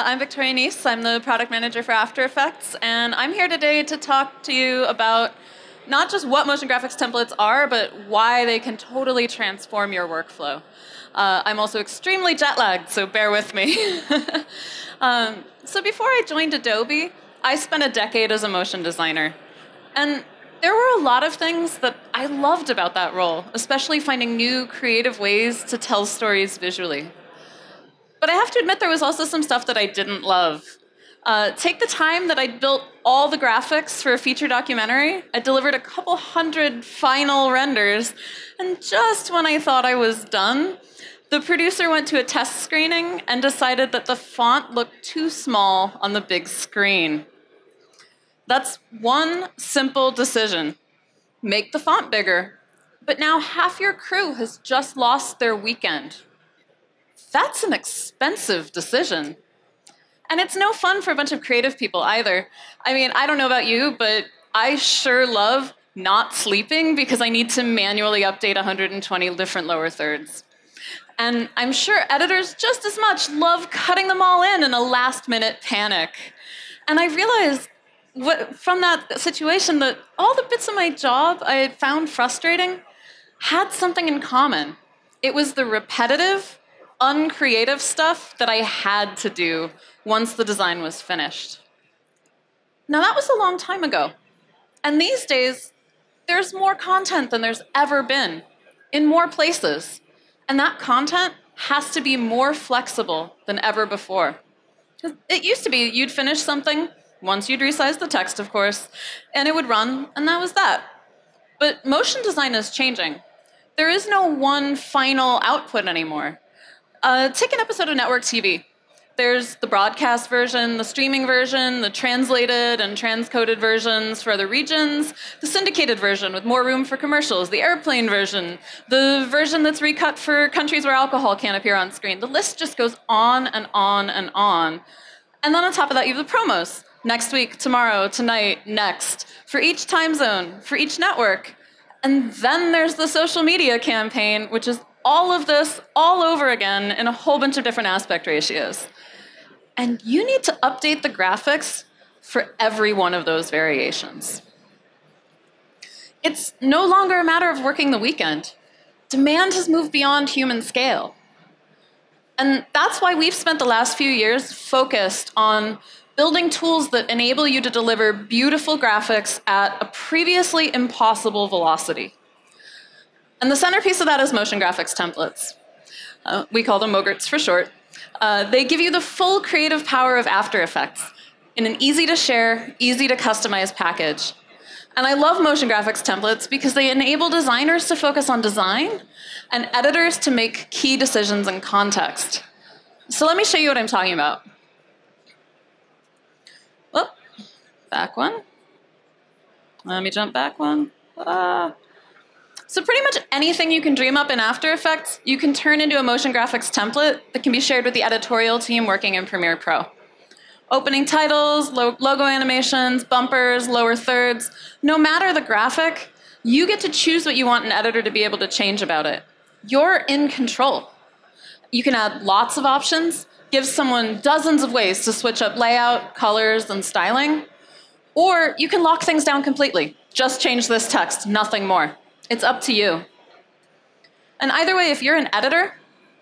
I'm Victoria Nece. I'm the product manager for After Effects, and I'm here today to talk to you about not just what motion graphics templates are, but why they can totally transform your workflow. I'm also extremely jet-lagged, so bear with me. So before I joined Adobe, I spent a decade as a motion designer. And there were a lot of things that I loved about that role, especially finding new creative ways to tell stories visually. But I have to admit there was also some stuff that I didn't love. Take the time that I built all the graphics for a feature documentary. I delivered a couple hundred final renders, and just when I thought I was done, the producer went to a test screening and decided that the font looked too small on the big screen. That's one simple decision. Make the font bigger. But now half your crew has just lost their weekend. That's an expensive decision. And it's no fun for a bunch of creative people either. I mean, I don't know about you, but I sure love not sleeping because I need to manually update 120 different lower thirds. And I'm sure editors just as much love cutting them all in a last-minute panic. And I realized from that situation that all the bits of my job I had found frustrating had something in common. It was the repetitive, uncreative stuff that I had to do once the design was finished. Now, that was a long time ago. And these days, there's more content than there's ever been in more places. And that content has to be more flexible than ever before. It used to be you'd finish something, once you'd resize the text, of course, and it would run, and that was that. But motion design is changing. There is no one final output anymore. Take an episode of network TV. There's the broadcast version, the streaming version, the translated and transcoded versions for other regions, the syndicated version with more room for commercials, the airplane version, the version that's recut for countries where alcohol can't appear on screen. The list just goes on and on and on. And then on top of that, you have the promos. Next week, tomorrow, tonight, next, for each time zone, for each network. And then there's the social media campaign, which is all of this all over again in a whole bunch of different aspect ratios. And you need to update the graphics for every one of those variations. It's no longer a matter of working the weekend. Demand has moved beyond human scale. And that's why we've spent the last few years focused on building tools that enable you to deliver beautiful graphics at a previously impossible velocity. And the centerpiece of that is motion graphics templates. We call them MoGRTs for short. They give you the full creative power of After Effects in an easy-to-share, easy-to-customize package. And I love motion graphics templates because they enable designers to focus on design and editors to make key decisions in context. So let me show you what I'm talking about. Back one. Let me jump back one. So pretty much anything you can dream up in After Effects, you can turn into a motion graphics template that can be shared with the editorial team working in Premiere Pro. Opening titles, logo animations, bumpers, lower thirds, no matter the graphic, you get to choose what you want an editor to be able to change about it. You're in control. You can add lots of options, give someone dozens of ways to switch up layout, colors, and styling. Or you can lock things down completely. Just change this text, nothing more. It's up to you. And either way, if you're an editor,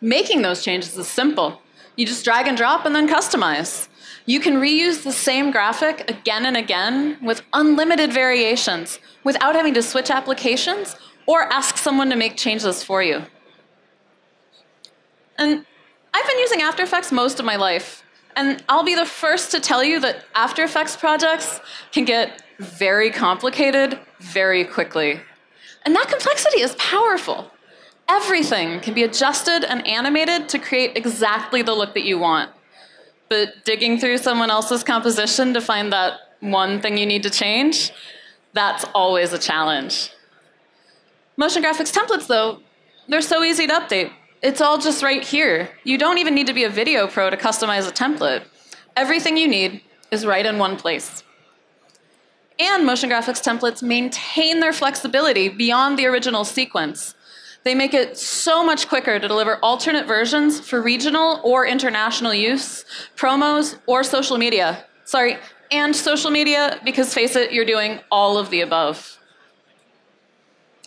making those changes is simple. You just drag and drop and then customize. You can reuse the same graphic again and again with unlimited variations without having to switch applications or ask someone to make changes for you. And I've been using After Effects most of my life. And I'll be the first to tell you that After Effects projects can get very complicated very quickly. And that complexity is powerful. Everything can be adjusted and animated to create exactly the look that you want. But digging through someone else's composition to find that one thing you need to change, that's always a challenge. Motion graphics templates, though, they're so easy to update. It's all just right here. You don't even need to be a video pro to customize a template. Everything you need is right in one place. And motion graphics templates maintain their flexibility beyond the original sequence. They make it so much quicker to deliver alternate versions for regional or international use, promos, or social media. Sorry, and social media, because face it, you're doing all of the above.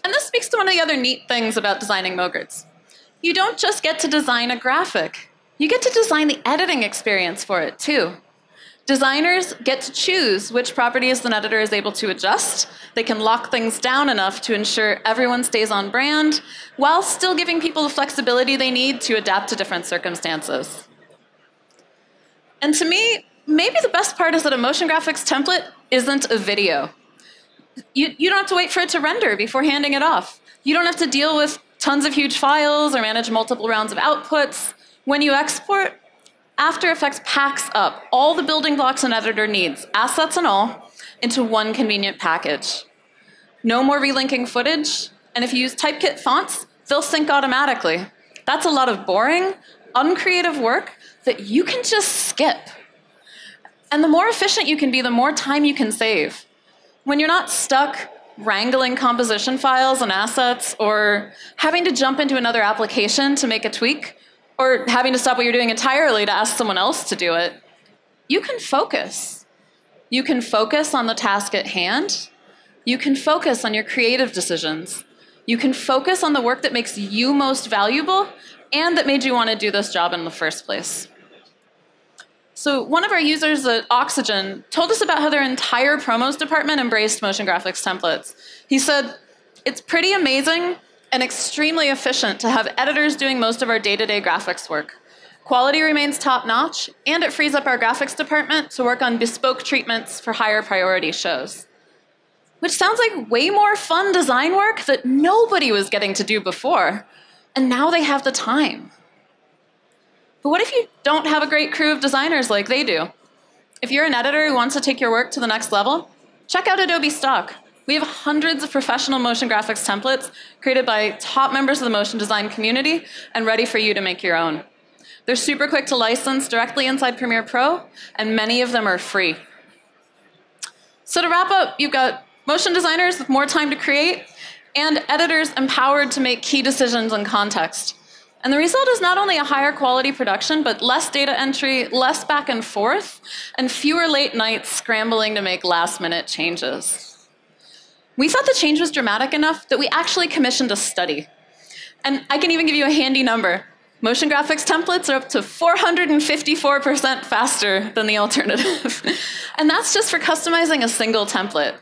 And this speaks to one of the other neat things about designing Mogurts. You don't just get to design a graphic. You get to design the editing experience for it, too. Designers get to choose which properties an editor is able to adjust. They can lock things down enough to ensure everyone stays on brand, while still giving people the flexibility they need to adapt to different circumstances. And to me, maybe the best part is that a motion graphics template isn't a video. You don't have to wait for it to render before handing it off. You don't have to deal with tons of huge files or manage multiple rounds of outputs. When you export, After Effects packs up all the building blocks an editor needs, assets and all, into one convenient package. No more relinking footage, and if you use TypeKit fonts, they'll sync automatically. That's a lot of boring, uncreative work that you can just skip. And the more efficient you can be, the more time you can save. When you're not stuck wrangling composition files and assets, or having to jump into another application to make a tweak, or having to stop what you're doing entirely to ask someone else to do it, you can focus. You can focus on the task at hand. You can focus on your creative decisions. You can focus on the work that makes you most valuable and that made you want to do this job in the first place. So one of our users at Oxygen told us about how their entire promos department embraced motion graphics templates. He said, "It's pretty amazing and extremely efficient to have editors doing most of our day-to-day graphics work. Quality remains top-notch, and it frees up our graphics department to work on bespoke treatments for higher priority shows." Which sounds like way more fun design work that nobody was getting to do before, and now they have the time. But what if you don't have a great crew of designers like they do? If you're an editor who wants to take your work to the next level, check out Adobe Stock. We have hundreds of professional motion graphics templates created by top members of the motion design community and ready for you to make your own. They're super quick to license directly inside Premiere Pro, and many of them are free. So to wrap up, you've got motion designers with more time to create and editors empowered to make key decisions in context. And the result is not only a higher quality production, but less data entry, less back and forth, and fewer late nights scrambling to make last-minute changes. We thought the change was dramatic enough that we actually commissioned a study. And I can even give you a handy number. Motion graphics templates are up to 454% faster than the alternative. And that's just for customizing a single template.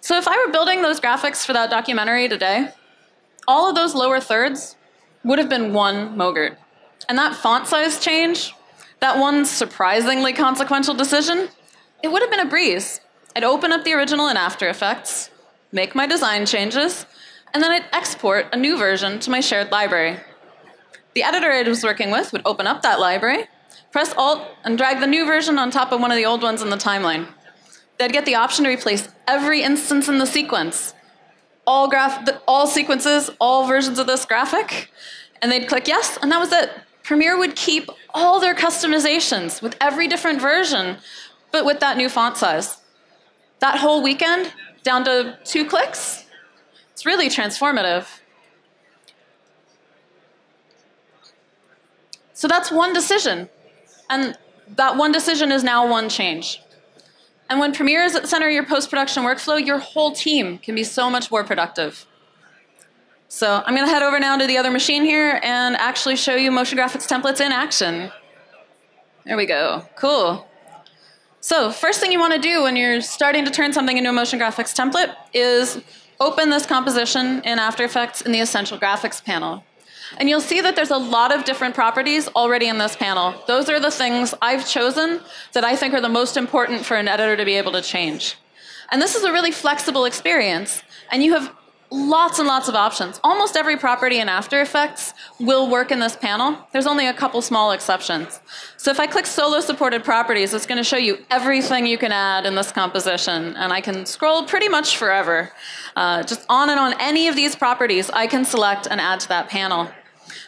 So if I were building those graphics for that documentary today, all of those lower thirds would have been one Mogurt. And that font size change, that one surprisingly consequential decision, it would have been a breeze. I'd open up the original in After Effects, make my design changes, and then I'd export a new version to my shared library. The editor I was working with would open up that library, press Alt, and drag the new version on top of one of the old ones in the timeline. They'd get the option to replace every instance in the sequence, all sequences, all versions of this graphic, and they'd click yes, and that was it. Premiere would keep all their customizations with every different version, but with that new font size. That whole weekend, down to 2 clicks, it's really transformative. So that's one decision, and that one decision is now one change. And when Premiere is at the center of your post-production workflow, your whole team can be so much more productive. So I'm gonna head over now to the other machine here and actually show you motion graphics templates in action. There we go, cool. So first thing you want to do when you're starting to turn something into a motion graphics template is open this composition in After Effects in the Essential Graphics panel. And you'll see that there's a lot of different properties already in this panel. Those are the things I've chosen that I think are the most important for an editor to be able to change. And this is a really flexible experience, and you have lots and lots of options. Almost every property in After Effects will work in this panel. There's only a couple small exceptions. So if I click Solo Supported Properties, it's going to show you everything you can add in this composition. And I can scroll pretty much forever. Just on and on. Any of these properties I can select and add to that panel.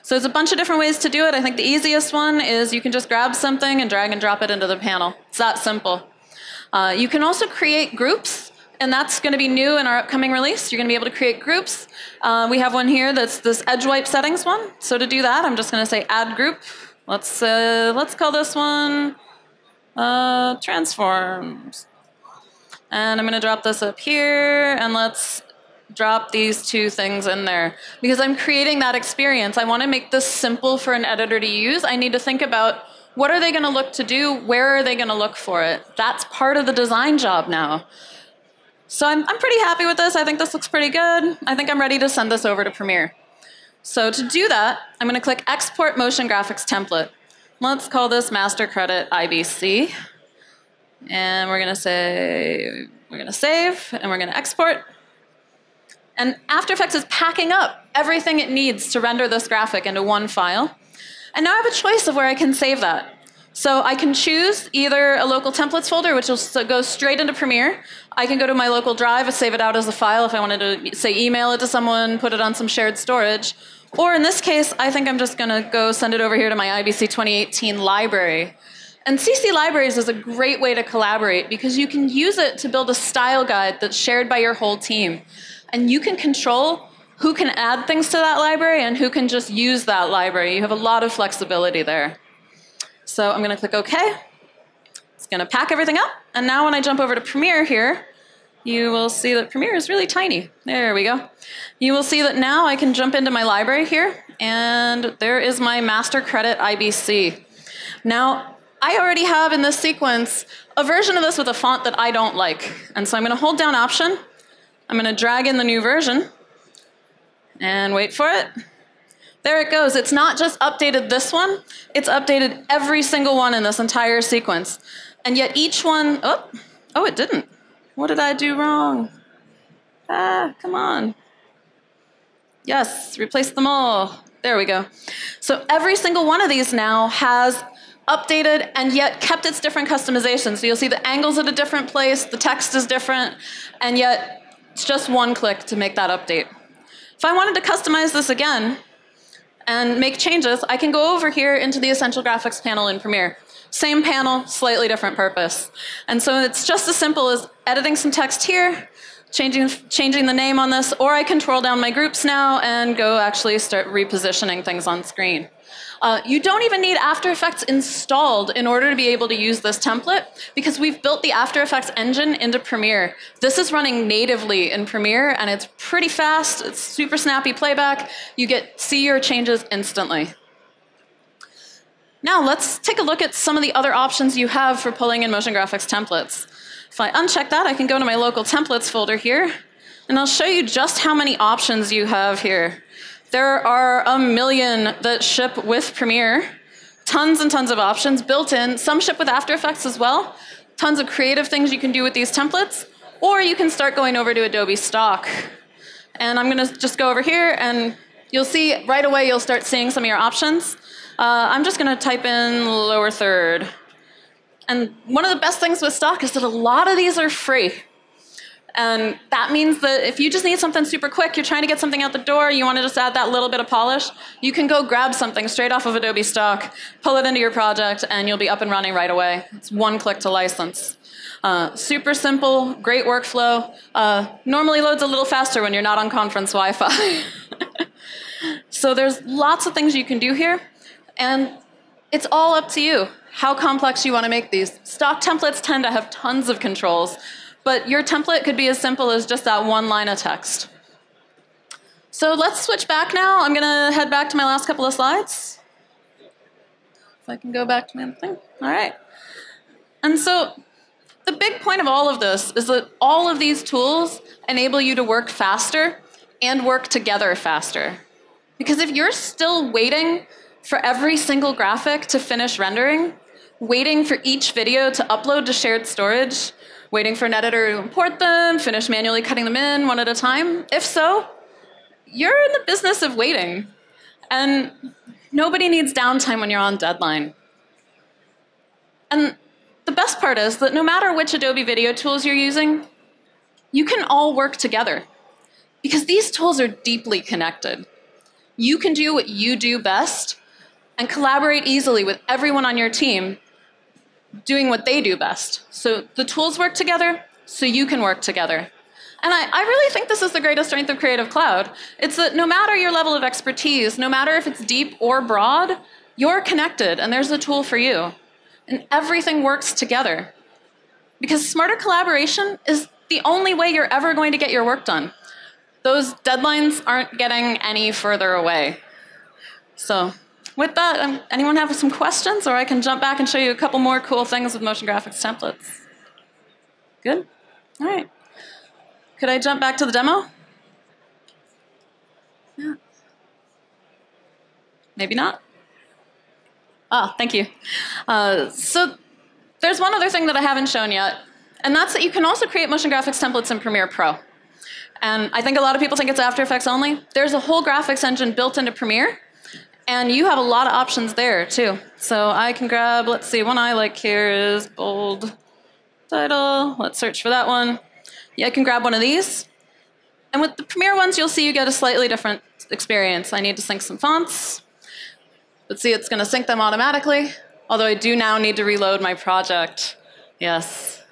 So there's a bunch of different ways to do it. I think the easiest one is you can just grab something and drag and drop it into the panel. It's that simple. You can also create groups and that's going to be new in our upcoming release. You're going to be able to create groups. We have one here that's this edge wipe settings one. So to do that, I'm just going to say add group. Let's call this one transforms. And I'm going to drop this up here, and let's drop these two things in there. Because I'm creating that experience. I want to make this simple for an editor to use. I need to think about what are they going to look to do? Where are they going to look for it? That's part of the design job now. So I'm pretty happy with this. I think this looks pretty good. I think I'm ready to send this over to Premiere. So to do that, I'm going to click Export Motion Graphics Template. Let's call this Master Credit IBC. And we're going to say, we're going to save, and we're going to export. And After Effects is packing up everything it needs to render this graphic into one file. And now I have a choice of where I can save that. So I can choose either a local templates folder, which will go straight into Premiere. I can go to my local drive and save it out as a file if I wanted to, say, email it to someone, put it on some shared storage. Or in this case, I think I'm just going to go send it over here to my IBC 2018 library. And CC libraries is a great way to collaborate because you can use it to build a style guide that's shared by your whole team. And you can control who can add things to that library and who can just use that library. You have a lot of flexibility there. So I'm going to click OK. It's going to pack everything up. And now when I jump over to Premiere here, you will see that Premiere is really tiny. There we go. You will see that now I can jump into my library here. And there is my master credit IBC. Now, I already have in this sequence a version of this with a font that I don't like. And so I'm going to hold down Option. I'm going to drag in the new version. And wait for it. There it goes. It's not just updated this one. It's updated every single one in this entire sequence. And yet each one, oh, it didn't. What did I do wrong? Ah, come on. Yes, replace them all. There we go. So every single one of these now has updated and yet kept its different customizations. So you'll see the angles at a different place, the text is different, and yet it's just one click to make that update. If I wanted to customize this again and make changes, I can go over here into the Essential Graphics panel in Premiere. Same panel, slightly different purpose. And so it's just as simple as editing some text here, changing the name on this, or I can twirl down my groups now and go actually start repositioning things on screen. You don't even need After Effects installed in order to be able to use this template because we've built the After Effects engine into Premiere. This is running natively in Premiere and it's pretty fast, it's super snappy playback. You see your changes instantly. Now let's take a look at some of the other options you have for pulling in motion graphics templates. If I uncheck that, I can go to my local templates folder here and I'll show you just how many options you have here. There are a million that ship with Premiere. Tons and tons of options built in. Some ship with After Effects as well. Tons of creative things you can do with these templates. Or you can start going over to Adobe Stock. And I'm going to just go over here and you'll see right away you'll start seeing some of your options. I'm just going to type in lower third. And one of the best things with Stock is that a lot of these are free. And that means that if you just need something super quick, you're trying to get something out the door, you want to just add that little bit of polish, you can go grab something straight off of Adobe Stock, pull it into your project, and you'll be up and running right away. It's one click to license. Super simple, great workflow. Normally loads a little faster when you're not on conference Wi-Fi. So there's lots of things you can do here, and it's all up to you how complex you want to make these. Stock templates tend to have tons of controls. But your template could be as simple as just that one line of text. So let's switch back now. I'm going to head back to my last couple of slides. If I can go back to my other thing. All right. And so the big point of all of this is that all of these tools enable you to work faster and work together faster. Because if you're still waiting for every single graphic to finish rendering, waiting for each video to upload to shared storage, waiting for an editor to import them, finish manually cutting them in one at a time. If so, you're in the business of waiting. And nobody needs downtime when you're on deadline. And the best part is that no matter which Adobe video tools you're using, you can all work together. Because these tools are deeply connected. You can do what you do best and collaborate easily with everyone on your team doing what they do best. So the tools work together, so you can work together. And I really think this is the greatest strength of Creative Cloud. It's that no matter your level of expertise, no matter if it's deep or broad, you're connected and there's a tool for you. And everything works together. Because smarter collaboration is the only way you're ever going to get your work done. Those deadlines aren't getting any further away. So with that, anyone have some questions? Or I can jump back and show you a couple more cool things with motion graphics templates. Good? All right. Could I jump back to the demo? Yeah. Maybe not. Ah, thank you. So there's one other thing that I haven't shown yet, and that's that you can also create motion graphics templates in Premiere Pro. And I think a lot of people think it's After Effects only. There's a whole graphics engine built into Premiere, and you have a lot of options there too. So I can grab, let's see, one I like here is bold title. Let's search for that one. Yeah, I can grab one of these. And with the Premiere ones, you'll see you get a slightly different experience. I need to sync some fonts. Let's see, it's going to sync them automatically. Although I do now need to reload my project. Yes.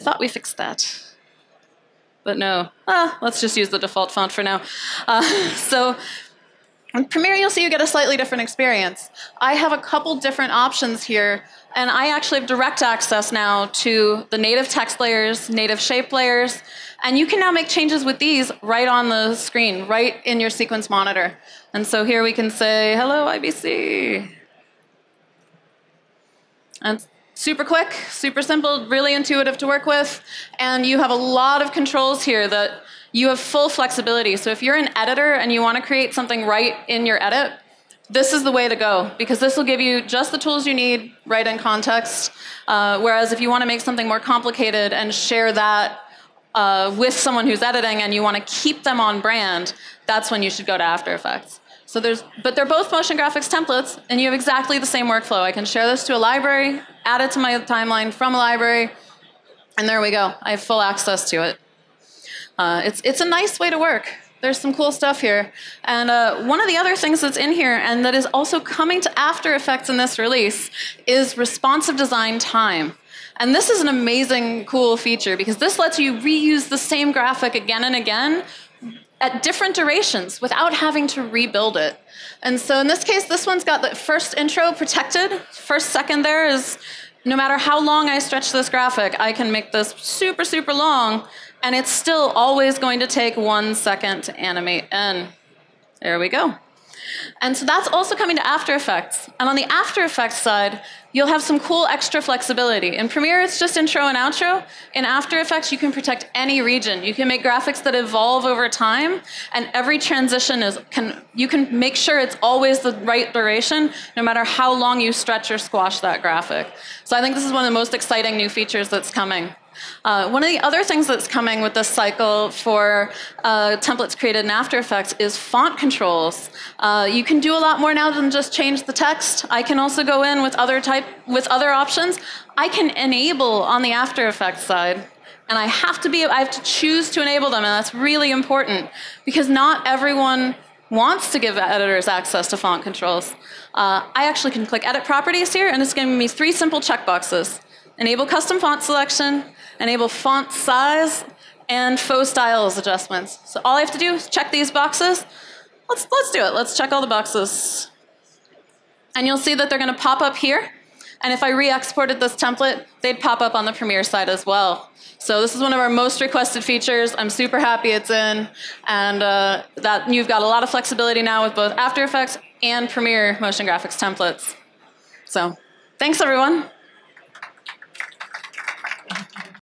I thought we fixed that. But no. Let's just use the default font for now. So in Premiere, you'll see you get a slightly different experience. I have a couple different options here. And I actually have direct access now to the native text layers, native shape layers, and you can now make changes with these right on the screen, right in your sequence monitor. And so here we can say, hello, IBC. And super quick, super simple, really intuitive to work with, and you have a lot of controls here that you have full flexibility. So if you're an editor and you want to create something right in your edit, this is the way to go, because this will give you just the tools you need right in context. Whereas if you want to make something more complicated and share that with someone who's editing and you want to keep them on brand, that's when you should go to After Effects. So but they're both motion graphics templates, and you have exactly the same workflow. I can share this to a library, add it to my timeline from a library, and there we go. I have full access to it. It's a nice way to work. There's some cool stuff here. And one of the other things that's in here and that is also coming to After Effects in this release is responsive design time. And this is an amazing, cool feature because this lets you reuse the same graphic again and again at different durations without having to rebuild it. And so in this case, this one's got the first intro protected. First second there is no matter how long I stretch this graphic, I can make this super, super long, and it's still always going to take 1 second to animate in. There we go. And so that's also coming to After Effects. And on the After Effects side, you'll have some cool extra flexibility. In Premiere, it's just intro and outro. In After Effects, you can protect any region. You can make graphics that evolve over time, and every transition you can make sure it's always the right duration, no matter how long you stretch or squash that graphic. So I think this is one of the most exciting new features that's coming. One of the other things that's coming with this cycle for templates created in After Effects is font controls. You can do a lot more now than just change the text. I can also go in with other options. I can enable on the After Effects side, and I have to choose to enable them, and that's really important because not everyone wants to give editors access to font controls. I actually can click Edit Properties here, and it's giving me 3 simple checkboxes. Enable custom font selection, enable font size, and faux styles adjustments. So all I have to do is check these boxes. Let's do it. Let's check all the boxes. And you'll see that they're going to pop up here. And if I re-exported this template, they'd pop up on the Premiere side as well. So this is one of our most requested features. I'm super happy it's in. And that you've got a lot of flexibility now with both After Effects and Premiere motion graphics templates. So thanks, everyone.